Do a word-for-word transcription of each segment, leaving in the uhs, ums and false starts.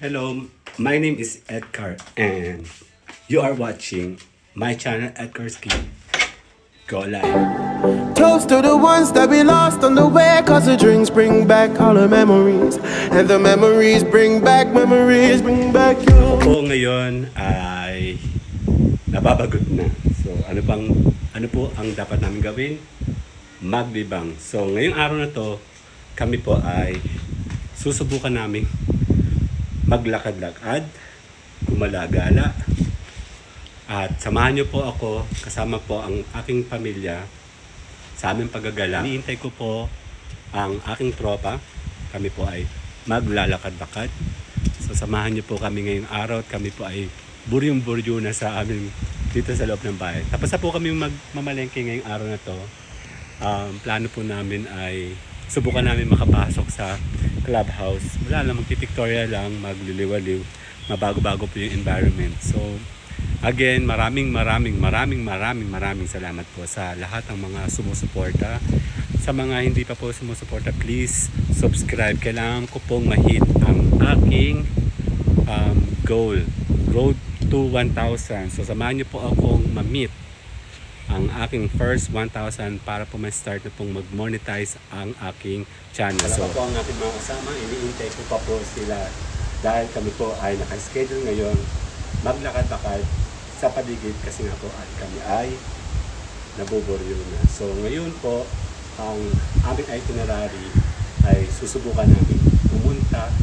Hello, my name is Edcar and you are watching my channel EdcarSky Go Live. Toast to the ones that we lost on the way, cause the drinks bring back all the memories, and the memories bring back memories, bring back you. Oo, ngayon ay nababagot na. So ano pang, ano po ang dapat namin gawin? Maglibang. So ngayong araw na to, kami po ay susubukan namin maglakad-lakad, gumalagala, at samahan niyo po ako, kasama po ang aking pamilya sa aming paggagala. Hinihintay ko po ang aking tropa, kami po ay maglalakad-lakad. So samahan niyo po kami ngayong araw at kami po ay buryong-buryo na sa amin dito sa loob ng bahay. Tapos na po kami magmamalengke ngayong araw na to. Um, plano po namin ay subukan namin makapasok sa clubhouse. Wala lang, magti-Victoria lang, magliliwaliw, mabago-bago po yung environment. So, again, maraming maraming maraming maraming maraming salamat po sa lahat ng mga sumusuporta. Sa mga hindi pa po sumusuporta, please subscribe. Kailangan ko pong ma-hit ang aking um, goal, road to one thousand. So, samahan niyo po akong ma-meet ang aking first one thousand para po ma-start na pong mag-monetize ang aking channel. So, wala pa po ang aking mga kasama, iniintay ko pa po sila dahil kami po ay naka-schedule ngayon maglakad-lakad sa paligid kasi nga po ay kami ay nabuburyo na. So ngayon po, ang aming itinerary ay susubukan namin pumunta,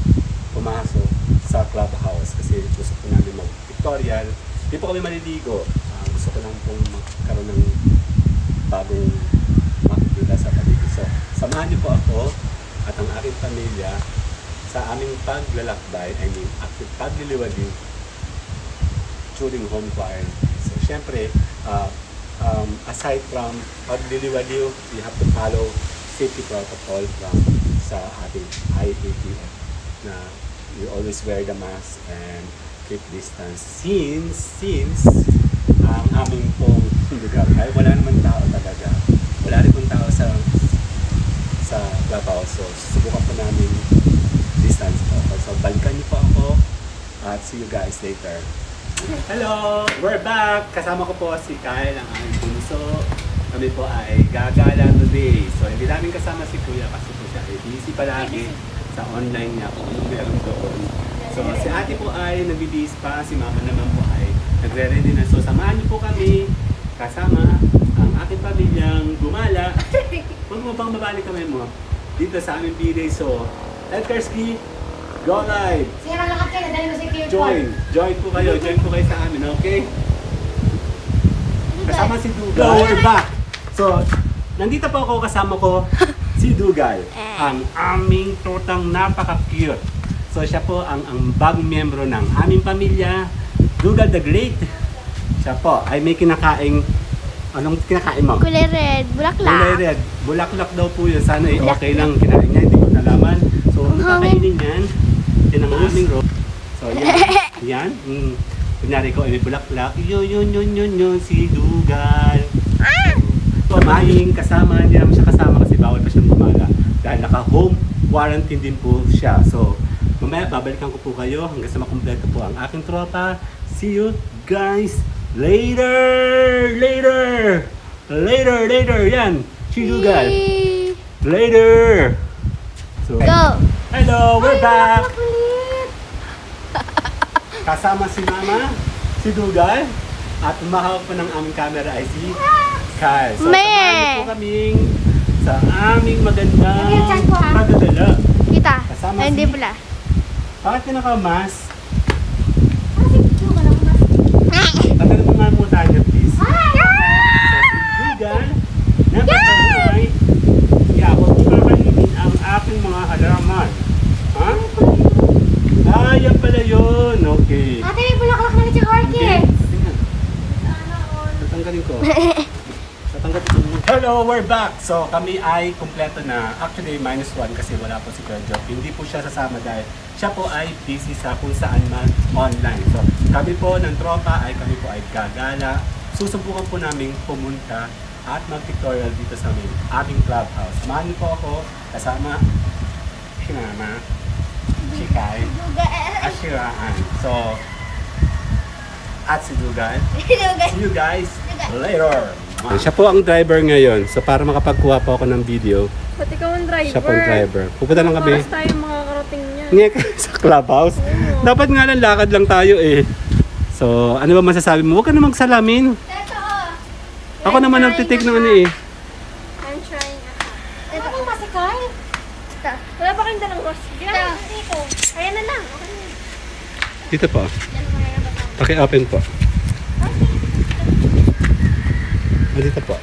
pumasok sa clubhouse kasi gusto po namin mag-pictorial. Hindi po kami maliligo. Gusto ko lang pong magkaroon ng bagong makikita sa paligid. So, samahan niyo po ako at ang aking pamilya sa aming paglalakbay, I mean, active pagliliwaliw during home quarantine. So, syempre, uh, um, aside from pagliliwaliw, we have to follow safety protocol from sa ating I A T F na you always wear the mask and keep distance since, since, ang aming pong lugar ay wala naman tao talaga. Wala rin pong tao sa sa clubhouse. So, susubukan po namin distance po. So, balikan niyo po ako at see you guys later. Hello! We're back! Kasama ko po si Kyle, ang aming bunso. Kami po ay gagala today. So, hindi namin kasama si Kuya kasi po siya ay busy palagi sa online niya po. So, si ate po ay nabibis pa. Si mama naman po ay nagre-ready na. So, samahan niyo po kami kasama ang aking pamilyang gumala. Huwag mo pang mabalik kami mo dito sa aming B-Day. So, EdcarSky Go Live! Sige, malakad kayo. Dali mo si Q four. Join! Join po kayo. Join po kayo sa amin. Okay? Kasama si Dugal. We're back! So, nandito po ako kasama ko si Dugal. Ang aming totang napaka-cute. So, siya po ang, ang bagong miyembro ng aming pamilya. Dugal the Great. Siya po ay may kinakaing, anong kinakain mo? Kulay red, bulaklak. Kulay red, bulaklak daw po yun. Sana eh, okay lang kinain niya, hindi ko nalaman. So, ang kakainin yan, yan ang aming rope. So, yan, yan. Mm. Kunyari ko, ay may bulaklak. Yun, yun, yun, yun, yun, si Dugal. So, maing kasama, hindi naman siya kasama kasi bawal pa siyang gumala. Dahil naka-home quarantine din po siya. So, mamaya, babalikan ko po kayo hanggang sa makumpleto po ang aking tropa. See you guys later! Later! Later! Later! Yan! See you guys! Later! So, go! Hello! We're back! Kasama si Mama, si Dugal, at umahawak pa ng aming camera ay si Kyle. So, samahan po kaming sa aming magandang magdadala. Kita! Kasama si... Bakit ka naka-mask? Tagal mo nga muna tayo, please. So, si Dugal, napatangay, iabot ko mamalimin ang aking mga halaman. Ha? Ah, yan pala yun. Okay. Ate, may bulaklak na si Orchids. Tatanggalin ko. Tatanggalin ko. Hello, we're back. So, kami ay kumpleto na. Actually, minus one kasi wala po si Kuya. Hindi po siya sasama dahil siya po ay busy sa kung saan man online. So, kami po ng tropa ay kami po ay gagala. Susubukan po namin pumunta at mag-tutorial dito sa aming, aming clubhouse. Samahan niyo po ako kasama si Mama, si Kai, at si sirahan. So, at si Dugal. See you guys later. Siya po ang driver ngayon. So, para makapagkuha po ako ng video. Ba't ikaw ang driver? Siya po ang driver. Pupunta lang kami. Paras tayo makakarating niya. Sa clubhouse. Oo. Dapat nga lang lakad lang tayo eh. So, ano ba masasabi mo? Huwag ka na magsalamin. Ito. Ako naman nagtitik ng ano eh. I'm trying ako. Ito po masikay. Ito. Wala pa kayong dalang horse. Ginagawa ko dito. Ayan na lang. Okay. Dito po. Paki-open po. Okay. Dito po.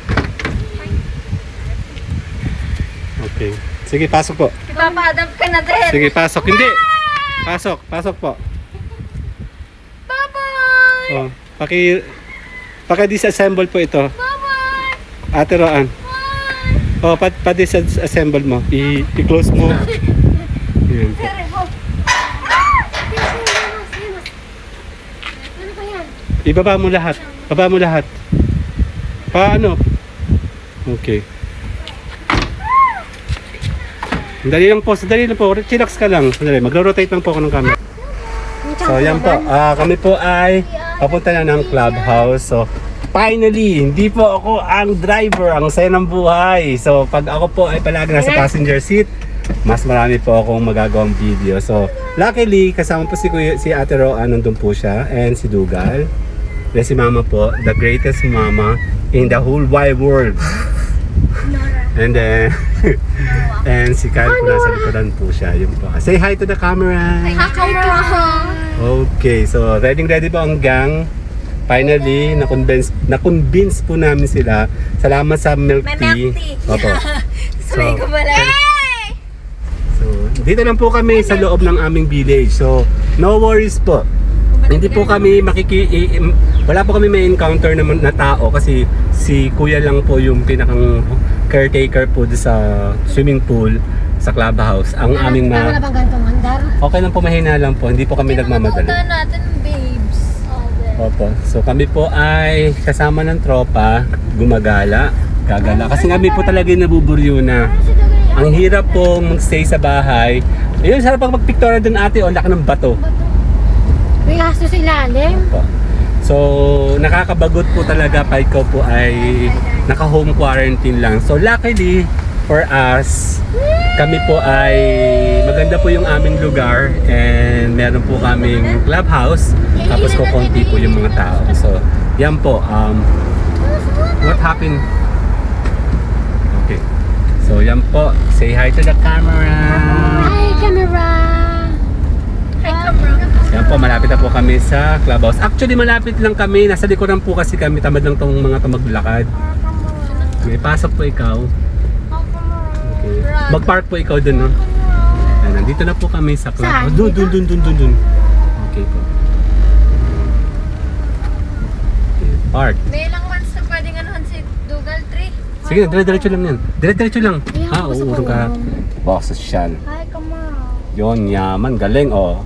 Okay. Sige, pasok po. Papa-adapt ka na din. Sige, pasok. Hindi. Pasok. Pasok po. Bye-bye. Oh, paki... Paka-disassemble po ito. Bye-bye. Ate Roan. Bye-bye. Oh, pa-disassemble mo. I-close mo. Ayan po. Ibaba mo lahat. Baba mo lahat. Paano? Okay. Dali lang po. Dali lang po. Chillax ka lang. Magro-rotate lang po ako ng camera. So, yan po. Uh, kami po ay papunta na ng clubhouse. So, finally, hindi po ako ang driver. Ang saya ng buhay. So, pag ako po ay palagi nasa passenger seat, mas marami po akong magagawang video. So, luckily, kasama po si, Kuya, si Ate Roan. Nandun po siya. And si Dugal. Na si Mama po, the greatest Mama in the whole wide world. And then, and si Kyle po nasa likuran po siya. Yun po. Say hi to the camera. Hi camera. Okay, so ready ready po ang gang. Finally, na-convince, na-convince po namin sila. Salamat sa milk tea. Opo. So, so, dito lang po kami sa loob ng aming village. So, no worries po. Hindi po kami makiki... Wala po kami may encounter na, na tao kasi si Kuya lang po yung pinakang caretaker po sa swimming pool sa clubhouse. Ang ah, aming ma... Okay lang po, mahina lang po. Hindi po kami nagmamadali. Kaya natin babes. Opo. So kami po ay kasama ng tropa, gumagala, gagala. Kasi kami po talaga yung nabuburyo na. Ang hirap po magstay sa bahay. Ayun, sarap pag magpiktura dun ate, o laki ng bato. May gastos ilalim. Opo. So, nakakabagot po talaga pa ikaw po ay naka-home quarantine lang. So, luckily for us, kami po ay maganda po yung aming lugar and meron po kaming clubhouse. Tapos ko konti po yung mga tao. So, yan po. Um, what happened? Okay. So, yan po. Say hi to the camera. Hi, camera. Hi, camera. Yan po, malapit na po kami sa clubhouse. Actually, malapit lang kami. Nasa likuran po kasi kami. Tamad lang tong mga tumaglakad. May pasok po ikaw. Okay. Mag-park po ikaw dun, no? Yan, nandito na po kami sa clubhouse. Dun, dun, dun, dun, dun, dun. Okay po. Okay, park. May ilang months na pwedeng anuhan si Dugal Tree. Sige, dire-diretso lang yan. Dire-diretso lang. Ha, uurong ka. Boxes siya. Hi, come on. Yun, yaman. Galing, oh.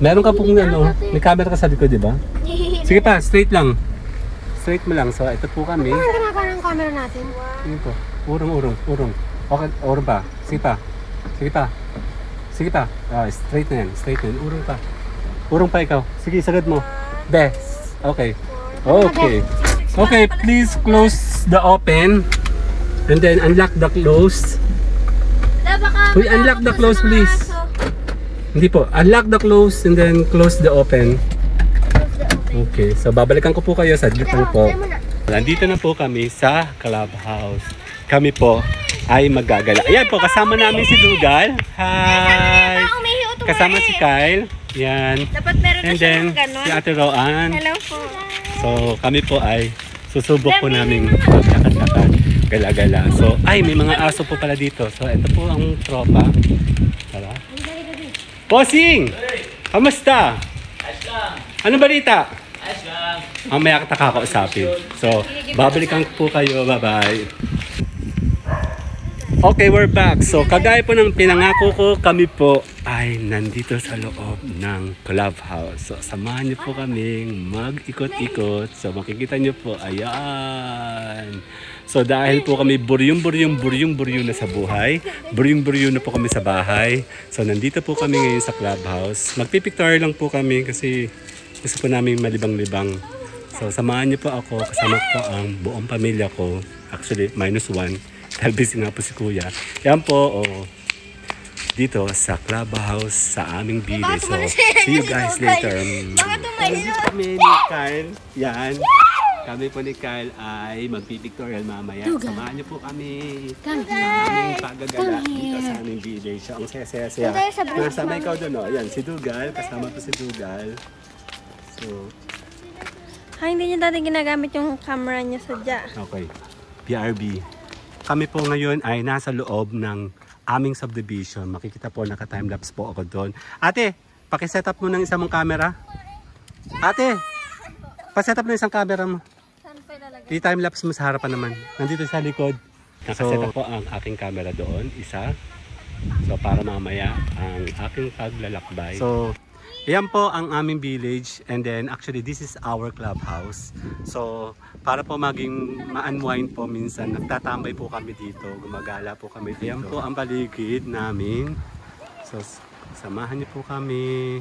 Meron ka pong ano, may camera ka sa likod, di ba? Sige pa, straight lang. Straight mo lang. So, ito po kami. Ano ginagawa ng camera natin? Ano po? Urong, urong, urong. Okay, urong pa. Sige pa. Sige pa. Sige pa. Oh, straight na yan. Straight na yan. Urong pa. Urong pa ikaw. Sige, sagad mo. Best. Okay. Okay. Okay, please close the open. And then, unlock the close. Uy, unlock the close, please. Hindi po. Unlock the close and then close the open. Close the open. Okay. So, babalikan ko po kayo sa dito po. Nandito na po kami sa clubhouse. Kami po ay magagala. Ayan po. Kasama namin si Dugal. Hi! Kasama si Kyle. Ayan. Dapat meron na siya ng ganon. Si Ate Roan. Hello po. So, kami po ay susubok po namin magkakatakan. Gala-gala. So, ay may mga aso po pala dito. So, ito po ang tropa. Tara. Bossing! Kamusta? Ayos lang. Ano balita? Ayos lang. Mamaya kita kakausapin. So, babalikan po kayo. Bye-bye. Okay, we're back. So, kagaya po ng pinangako ko, kami po ay nandito sa loob ng clubhouse. So, samahan niyo po kaming mag-ikot-ikot. So, makikita niyo po, ayan. So, dahil po kami buryong-buryong-buryong-buryong na sa buhay, buryong-buryong na po kami sa bahay. So, nandito po kami ngayon sa clubhouse. Magpipicture lang po kami kasi gusto po namin malibang-libang. So, samahan niyo po ako. Kasama po ang buong pamilya ko. Actually, minus one. Talbisi nga po si Kuya. Yan po, oh, dito sa clubhouse sa aming bili. So, see you guys later. Kami ni Kyle. Yan. Kami po ni Kyle ay magpipictorial mamaya. Samahan niyo po kami. Kami pagagala dito sa aming bili. So, ang saya-saya-saya. Kasama ikaw doon, oh. Yan, si Dugal. Kasama po si Dugal. So, ha, hindi niya dati ginagamit yung camera niya sadya. Okay. P R B. Kami po ngayon ay nasa loob ng aming subdivision. Makikita po, naka-timelapse po ako doon. Ate, paki-set up mo ng isang mong camera. Ate, pa-set up ng isang camera mo. I-timelapse mo sa harapan naman. Nandito sa likod. Naka-set up po ang aking camera doon. Isa. So, para mamaya ang aking paglalakbay. So, ayan po ang aming village, and then actually this is our clubhouse. So para po maging ma-unwind po minsan, nagtatambay po kami dito, gumagala po kami dito. Ayan po ang paligid namin. So samahan niyo po kami,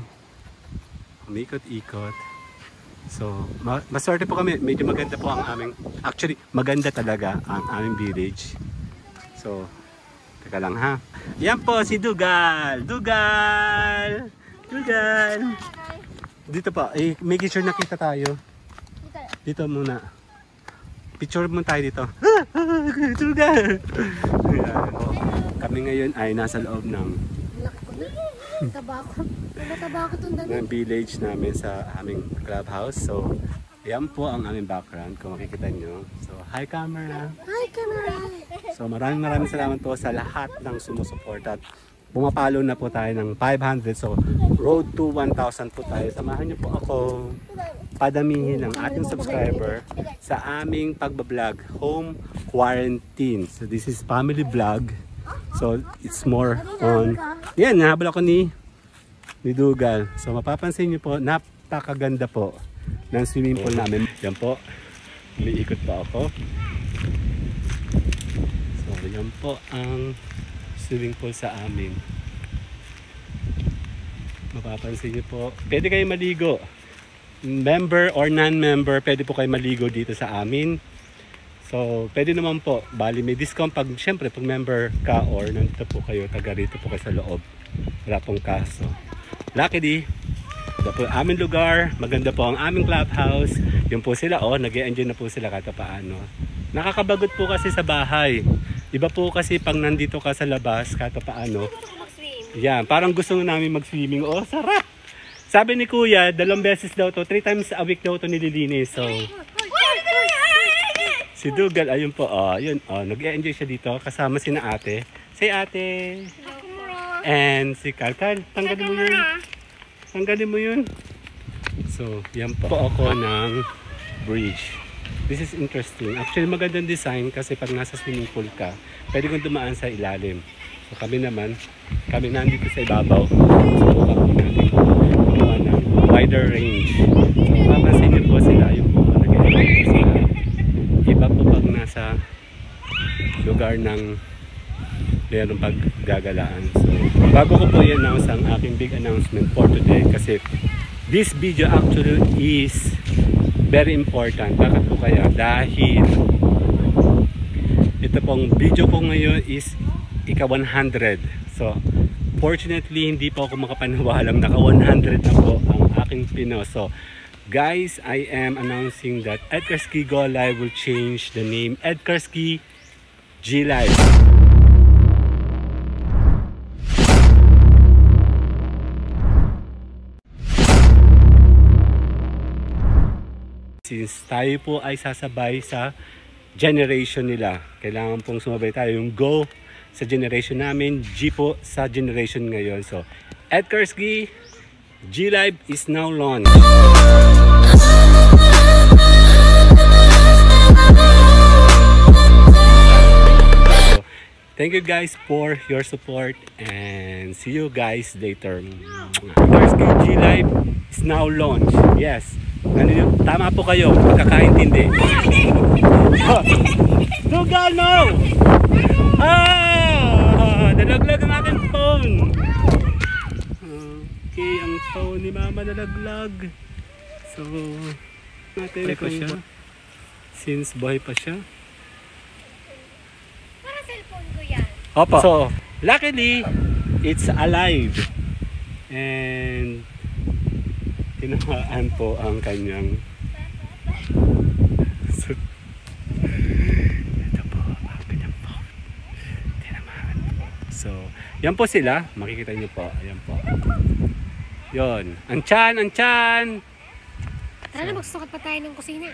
umikot-ikot. So maswerte po kami, medyo maganda po ang aming, actually maganda talaga ang aming village. So teka lang ha. Ayan po si Dugal! Dugal! Dugal! Dito pa, eh, make sure nakita tayo. Dito muna. Picture muna tayo dito. Dugal! Kami ngayon ay nasa loob ng tabako. Tabako itong dami. Ng village namin sa aming clubhouse. So, ayan po ang aming background kung makikita nyo. So, hi camera! Hi camera! So, maraming maraming salamat po sa lahat ng sumusuporta. Bumapalo na po tayo ng five hundred. So, road to one thousand po tayo. Samahan niyo po ako padamihin ng ating subscriber sa aming pagbablog, home quarantine. So, this is family vlog. So, it's more on... Yan, nahabol ako ni, ni Dugal. So, mapapansin niyo po, napakaganda po ng swimming pool namin. Yan po, umiikot pa ako. So, yan po ang... swimming pool sa amin. Mapapansin niyo po, pwede kayo maligo. Member or non-member, pwede po kayo maligo dito sa amin. So, pwede naman po. Bali, may discount pag, syempre, pag member ka or nandito po kayo, taga rito po kayo sa loob. Wala pong kaso. Lucky di. Ito po aming lugar. Maganda po ang aming clubhouse. Yun po sila, oh, nag-enjoy na po sila kahit paano. Nakakabagot po kasi sa bahay. Iba po kasi pag nandito ka sa labas, kato paano. Yan, parang gusto namin mag-swimming. Oh, sarap! Sabi ni Kuya, dalawang beses daw to, three times a week daw to nililinis. So, si Dugal, ayun po, oh, yun, oh, nag-enjoy siya dito. Kasama si na ate. Si ate. And si Kalkal. Tanggalin mo yun. Tanggalin mo yun. So, yan po ako ng bridge. This is interesting. Actually, magandang design kasi pag nasa swimming pool ka, pwede kong dumaan sa ilalim. So, kami naman, kami nandito sa ibabaw. So, kami natin gumawa ng wider range. So, mapapansin niyo po sila yung mga nag-enjoy sila. Iba po pag nasa lugar ng mayroong paggagalaan. So, bago ko po i-announce ang aking big announcement for today kasi this video actually is very important. Bakit po kaya? Dahil ito pong video ko ngayon is ika one hundred. So, fortunately, hindi po ako makapaniwalang naka one hundred na po ang aking Pino. So, guys, I am announcing that EdcarSky G! Live will change the name EdcarSky G! Live. Since tayo po ay sasabay sa generation nila, kailangan pong sumabay tayo. Yung go sa generation namin, G po sa generation ngayon. So, EdcarSky G! Live is now launched. So, Thank you guys for your support and see you guys later. EdcarSky G! Live is now launched. Yes. Ano, tama po kayo. Pagkakaintindi. Dugal, no! Oh! Nalaglag ang aking phone. Okay, ang phone ni Mama nalaglag. So, natin ko siya. Since buhay pa siya. Para cellphone ko yan. Opo. So, luckily, it's alive. And, tinawaan po ang kanyang. Ito po, ang kanyang phone. Tinawaan po. So, yan po sila. Makikita nyo po. Ayan po. Yun. Ang tiyan, ang tiyan. Sana magsusukat pa tayo ng kusina.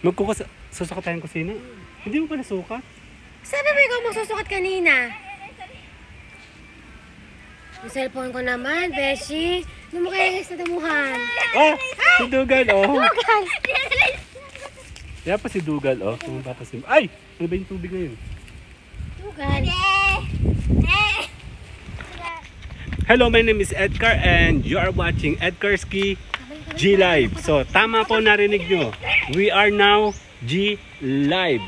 Magkukas... Susukat tayo ng kusina? Hindi mo pa nasukat? Sabi mo ikaw magsusukat kanina? Yung cellphone ko naman, Beshi. Ano mo kaya sa damuhan? Oh! Si Dugal, oh! Dugal! Kaya pa si Dugal, oh. Ay! Ano ba yung tubig na yun? Dugal! Hello, my name is Edcar and you are watching EdcarSky G! Live. So, tama po narinig nyo. We are now G! Live.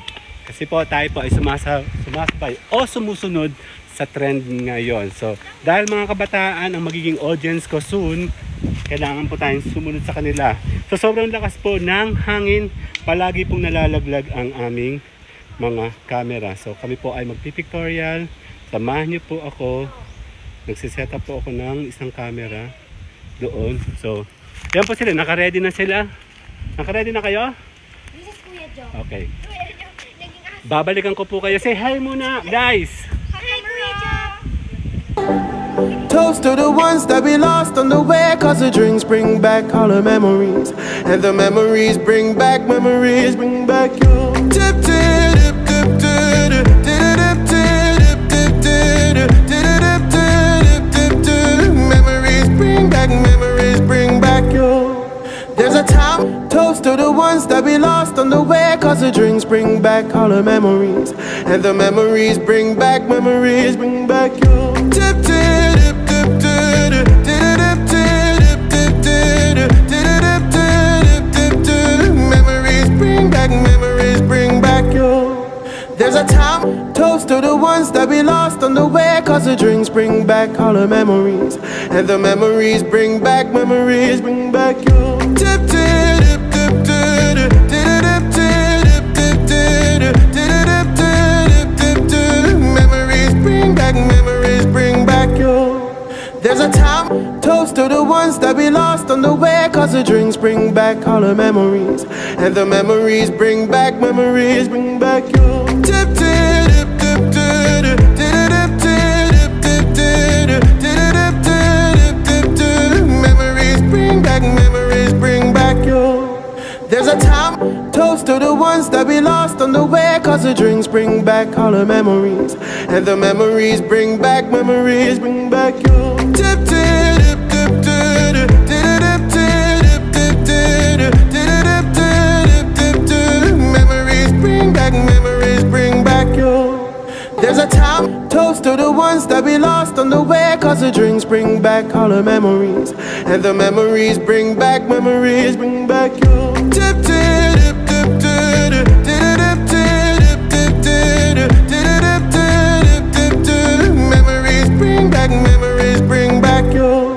Kasi po tayo po ay sumasa, sumasabay o sumusunod sa trend ngayon. So, dahil mga kabataan ang magiging audience ko soon, kailangan po tayong sumunod sa kanila. So, sobrang lakas po ng hangin. Palagi pong nalalaglag ang aming mga camera. So, kami po ay magpipictorial. Samahan nyo po ako. Nagsiset up po ako ng isang camera doon. So, yan po sila. Nakaready na sila. Nakaready na kayo? This is Kuya Joe. Okay. Babalikan ko po kayo. Say hi muna, guys! Hi, Kuya Joe! Toast to the ones that we lost on the way, cause the drinks bring back all the memories, and the memories bring back memories, bring back you. Tip, tip, tip, tip, tip, tip, tip, tip, tip, tip, tip, tip, tip. Memories bring back memories, bring back you. There's a time, toast to the ones that we lost on the way, cause the drinks bring back all the memories, and the memories bring back memories, bring back you. Tip tip tip tip tip tip tip tip tip tip tip. Memories bring back memories, bring back you. There's a time, toast to the ones that we lost on the way, cause the drinks bring back all the memories, and the memories bring back memories, bring back you. Tip tip tip tip tip tip tip tip tip tip tip. Memories bring back memories, bring back you. There's a time, toast to the ones that we lost on the way, cause the drinks bring back all the memories, and the memories bring back memories, bring back you. Tip tip tip tip tip tip tip tip tip tip. Memories bring back memories, bring back you. There's a time, toast to the ones that we lost on the way, cause the drinks bring back all the memories, and the memories bring back memories, bring back you. Tip tip tip tip tip tip tip tip. Memories bring back memories, bring back you.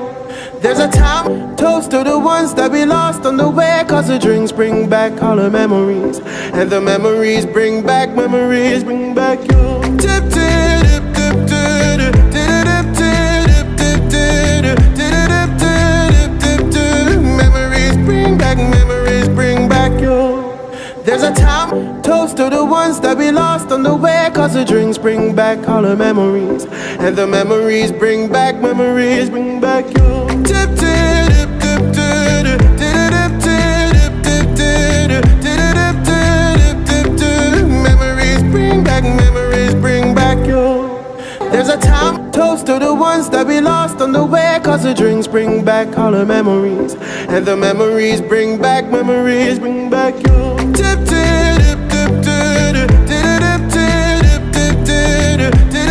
There's a time, toast to the ones that we lost on the way, cause the drinks bring back all the memories, and the memories bring back memories, bring back you. Tip tip tip tip tip tip tip tip tip. Memories bring back memories, bring back you. There's a time, toast to the ones that we lost on the way, cause the drinks bring back all the memories, and the memories bring back memories, bring back you. Tip tip tip tip tip tip tip tip. Memories bring back memories, bring back you. There's a time, toast to the ones that we lost on the way, cause the drinks bring back all the memories, and the memories bring back memories, bring back you. Tip tip tip tip tip tip tip. Memories bring back memories, bring back you. There's a time, toast to the ones that we lost on the way, cause the drinks bring back all the memories, and the memories bring back memories, bring back you. Tip tip tip tip tip tip tip tip tip.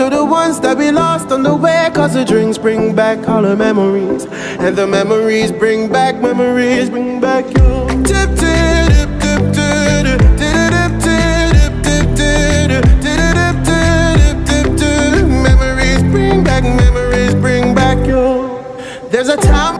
to the ones that we lost on the way. Cause the drinks bring back all the memories, and the memories bring back memories, bring back you. Tip tip tip tip tip tip tip tip tip. Memories bring back memories, bring back you. There's a time.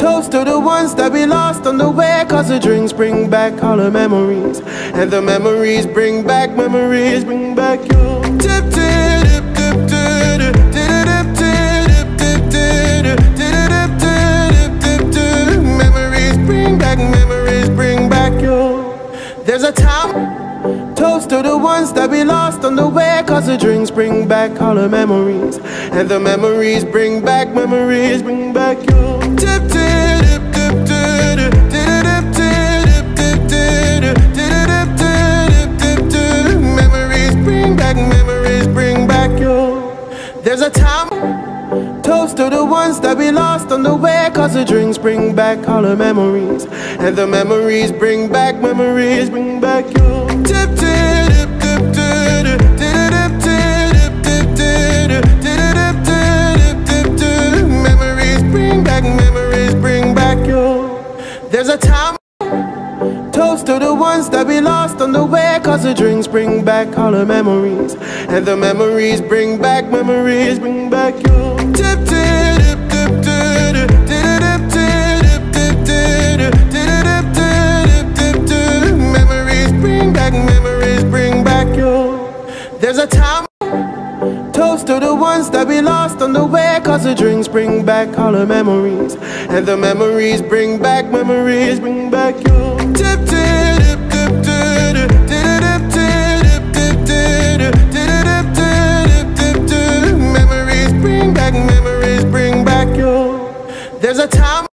Toast to the ones that we lost on the way. Cause the drinks bring back all the memories, and the memories bring back memories, bring back you. Tip tip tip tip tip tip tip tip tip tip. Memories bring back memories, bring back you. There's a time. Toast to the ones that we lost on the way. Cause the drinks bring back all the memories, and the memories bring back memories, bring back you. Tip tip tip tip tip tip tip tip tip. Memories bring back memories, bring back you. There's a time. Toast to the ones that we lost on the way. Cause the drinks bring back all the memories, and the memories bring back memories, bring back you. Tip tip tip tip tip tip. Memories bring back memories, bring back you. There's a time. Toast to the ones that we lost on the way. Cause the drinks bring back all the memories, and the memories bring back memories, bring back you. Tip tip tip tip tip tip. Memories bring back memories, bring back you. There's a time.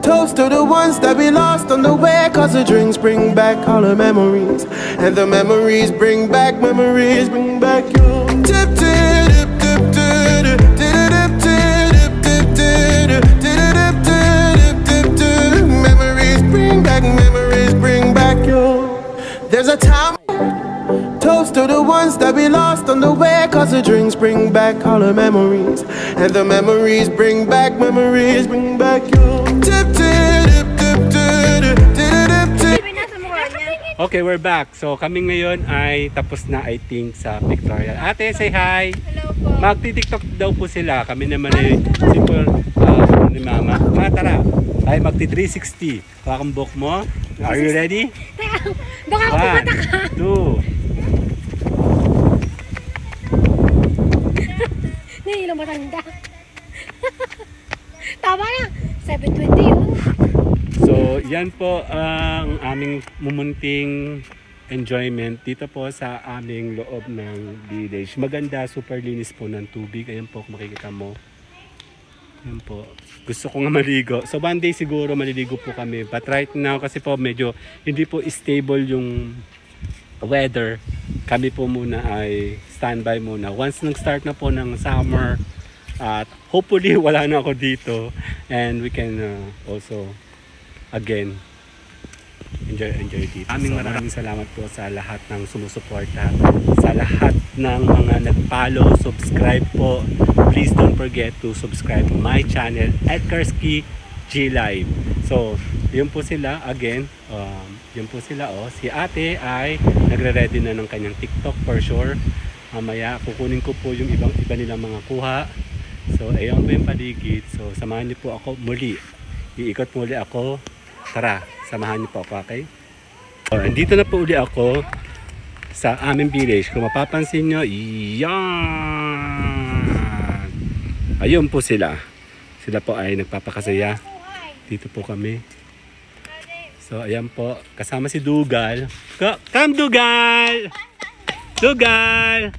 Toast to the ones that we lost on the way. Cause the drinks bring back all the memories, and the memories bring back memories, bring back you. Tip tip tip tip tip tip. Memories bring back memories, bring back you. There's a time. Toast to the ones that we lost on the way. Cause the drinks bring back all the memories, and the memories bring back memories, bring back you. Tip tip tip tip tip tip. Memories bring back memories, bring back you. There's a time. Toast to the ones that we lost on the way. Cause the drinks bring back all the memories, and the memories bring back memories, bring back you. Tip tip tip tip tip tip. Okay, we're back. So kami ngayon ay tapos na, I think, sa pictorial. Ate, say hi. Hello po. Magti-tiktok daw po sila. Kami naman ay simple uh, ni mama. Mga tara, ay magti-three sixty. Pakambok mo. Are you ready? Baka ako pumata ka. Two. Nahihilo matanda. Tama na. seven twenty yun. So, yan po ang aming mumunting enjoyment dito po sa aming loob ng village. Maganda, super linis po ng tubig. Ayan po, makikita mo. Ayan po. Gusto ko nga maligo. So, one day siguro maliligo po kami. But right now, kasi po medyo hindi po stable yung weather, kami po muna ay standby muna. Once nag-start na po ng summer at uh, hopefully wala na ako dito, and we can uh, also again enjoy enjoy dito. Aming so, maraming salamat po sa lahat ng sumusuporta, sa lahat ng mga nag-follow, subscribe po. Please don't forget to subscribe to my channel, EdcarSky G! Live. So, yun po sila again. Um, yun po sila, oh. Si ate ay nagre-ready na ng kanyang TikTok for sure. Mamaya kukunin ko po yung ibang iba nilang mga kuha. So, ayun po yung paligid. So, samahan niyo po ako muli. Iikot muli ako. Tara, samahan niyo po ako, okay? So, andito na po uli ako sa aming village. Kung mapapansin nyo, yan! Ayun po sila. Sila po ay nagpapakasaya. Dito po kami. So, ayan po. Kasama si Dugal. Go, come, Dugal! Dugal!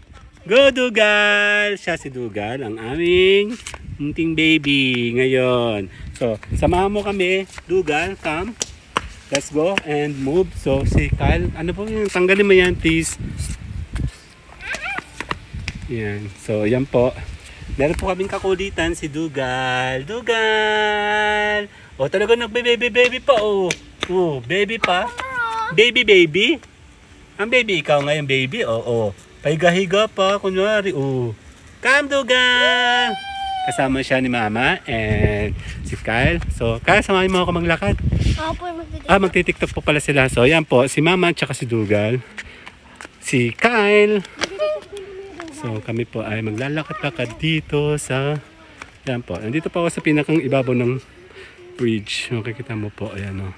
Go, Dugal! Siya si Dugal, ang aming munting baby ngayon. So, samahan mo kami. Dugal, come. Let's go and move. So, si Kyle, ano po yan? Tanggalin mo yan, please. Yan. So, ayan po. Meron po kaming kakulitan si Dugal. Dugal! O, oh, talaga nagbe-baby-baby pa, o. Oh. Oh, baby pa. Baby-baby. Ang baby, ikaw ngayon, baby. Oo, oh, oh. Pahiga-higa pa, kunwari. Oh, come Dugal! Kasama siya ni Mama and si Kyle. So, Kyle, samahin mo ako maglakad. Opo, magtitiktok. Ah, magtitiktok po pala sila. So, ayan po, si Mama at saka si Dugal. Si Kyle. So, kami po ay maglalakad-lakad dito sa... Ayan po, nandito pa ako sa pinakang ibabaw ng bridge. Makikita mo po, ayan o.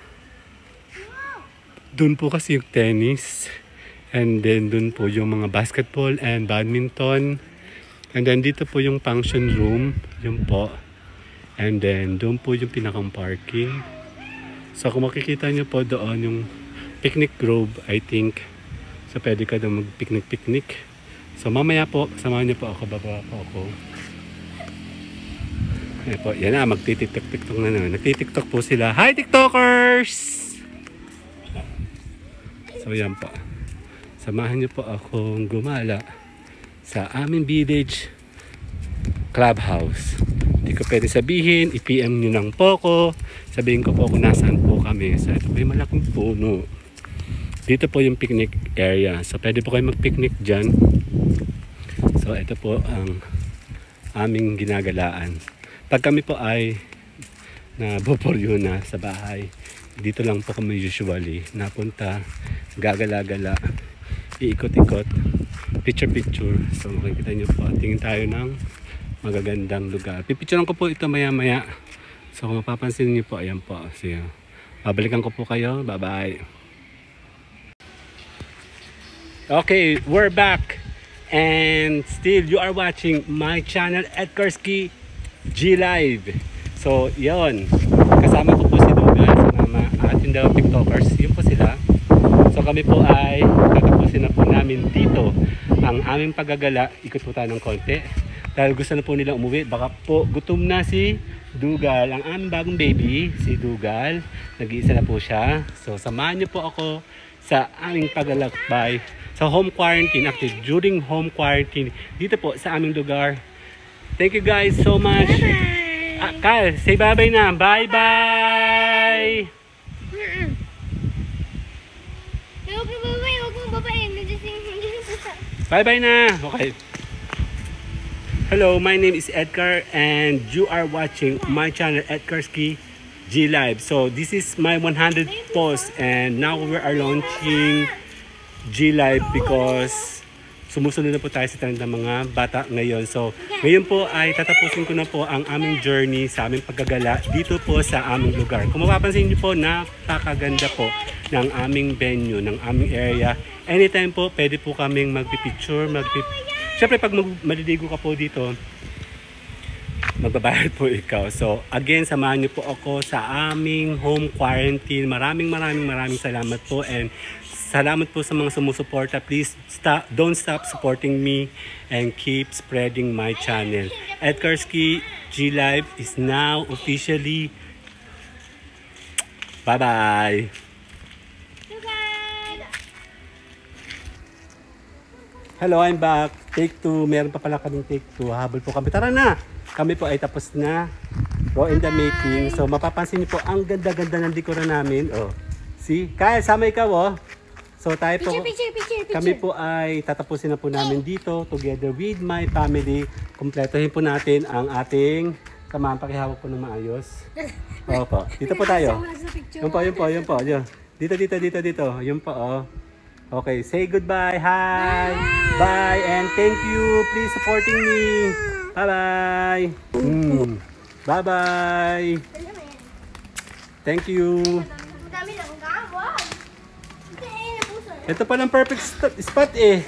Doon po kasi yung tennis. And then, doon po yung mga basketball and badminton. And then, dito po yung function room. Yun po. And then, doon po yung pinakang parking. So, kung makikita nyo po doon yung picnic grove, I think. So, pwede ka doon mag-picnic-picnic. So, mamaya po, samahan nyo po ako. Baba po ako. Ayan po. Yan na, magtitiktok-tiktok na naman. Nagtitiktok po sila. Hi, tiktokers! So, yan po. Samahan nyo po akong gumala sa aming village clubhouse. Hindi ko pwede sabihin, i-P M nyo lang po ko. Sabihin ko po kung nasaan po kami. So ito po yung malaking puno. Dito po yung picnic area. So pwede po kayo mag-picnic dyan. So ito po ang aming ginagalaan. Pag kami po ay naboporyo na sa bahay, dito lang po kami usually napunta, gagala-gala, iikot-ikot, picture-picture. So makikita nyo po, tingin tayo ng magagandang lugar. Pipicturean ko po ito maya-maya. So kung mapapansin nyo po, ayan po. So babalikan ko po kayo. Bye-bye. Okay, we're back. And still, you are watching my channel, EdcarSky G! Live. So, yon. Kasama ko po si Dugal, si Mama, at yung dalawang tiktokers. Yun po sila. So kami po ay tatapusin na po namin dito ang aming paggagala. Ikot po tayo ng konti dahil gusto na po nilang umuwi. Baka po gutom na si Dugal, ang aming bagong baby, si Dugal. Nag-iisa na po siya. So samahan niyo po ako sa aming paglalakbay sa home quarantine, active during home quarantine dito po sa aming lugar. Thank you guys so much. Bye-bye. Ah, Kyle, say bye-bye na. Bye-bye! Bye bye na. Okay. Hello, my name is Edcar and you are watching my channel EdcarSky G! Live. So this is my one hundredth post and now we are launching G! Live because sumusunod na po tayo sa trend ng mga bata ngayon. So ngayon po ay tatapusin ko na po ang aming journey sa aming paggagala dito po sa aming lugar. Kung mapapansin niyo po, napakaganda po ng aming venue, ng aming area. Anytime po, pwede po kaming magpipicture, magpip... Siyempre, pag maliligo ka po dito, magbabayad po ikaw. So, again, samahan niyo po ako sa aming home quarantine. Maraming maraming maraming salamat po. And salamat po sa mga sumusuporta. Please, stop, don't stop supporting me and keep spreading my channel. EdcarSky G! Live is now officially... Bye-bye! Hello, I'm back. Take two. Meron pa pala kaming take two. Habol po kami. Tara na! Kami po ay tapos na. Raw in the making. So, mapapansin niyo po, ang ganda-ganda ng dekora namin. Oh. See? Kyle, sama ikaw, oh. So, tayo po. Picture, picture, picture, picture. Kami po ay tatapusin na po namin dito together with my family. Kumpletohin po natin ang ating samahan. Pakihawak po ng maayos. Opo. Dito po tayo. Yun po, yun po, yun po. Yun. Dito, dito, dito, dito. Yun po, oh. Okay, say goodbye, hi, bye, bye and thank you. Please supporting me. Bye-bye. Mm. Bye-bye. Thank you. Ito pa lang perfect spot eh.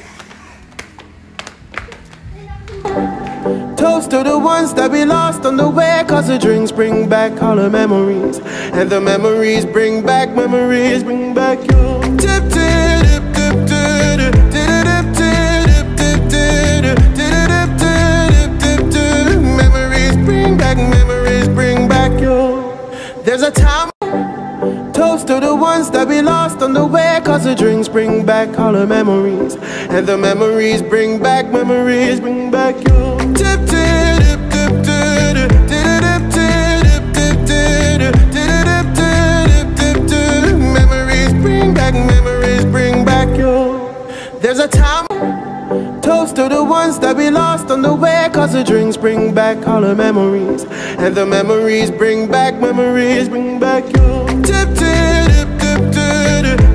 Toast to the ones that we lost on the way, cause the drinks bring back all the memories, and the memories bring back memories, bring back you. Tip, tip, tip. Memories bring back, memories bring back you. There's a time. Toast to the ones that we lost on the way, cause the drinks bring back all the memories, and the memories bring back, memories bring back you. Tip, tip, tip, tip, tip, tip, tip, tip. Memories bring back, memories bring back you. There's a time. Toast to the ones that we lost on the way, cause the drinks bring back all the memories, and the memories bring back memories, bring back you. Tip, tip, tip, tip, tip, tip.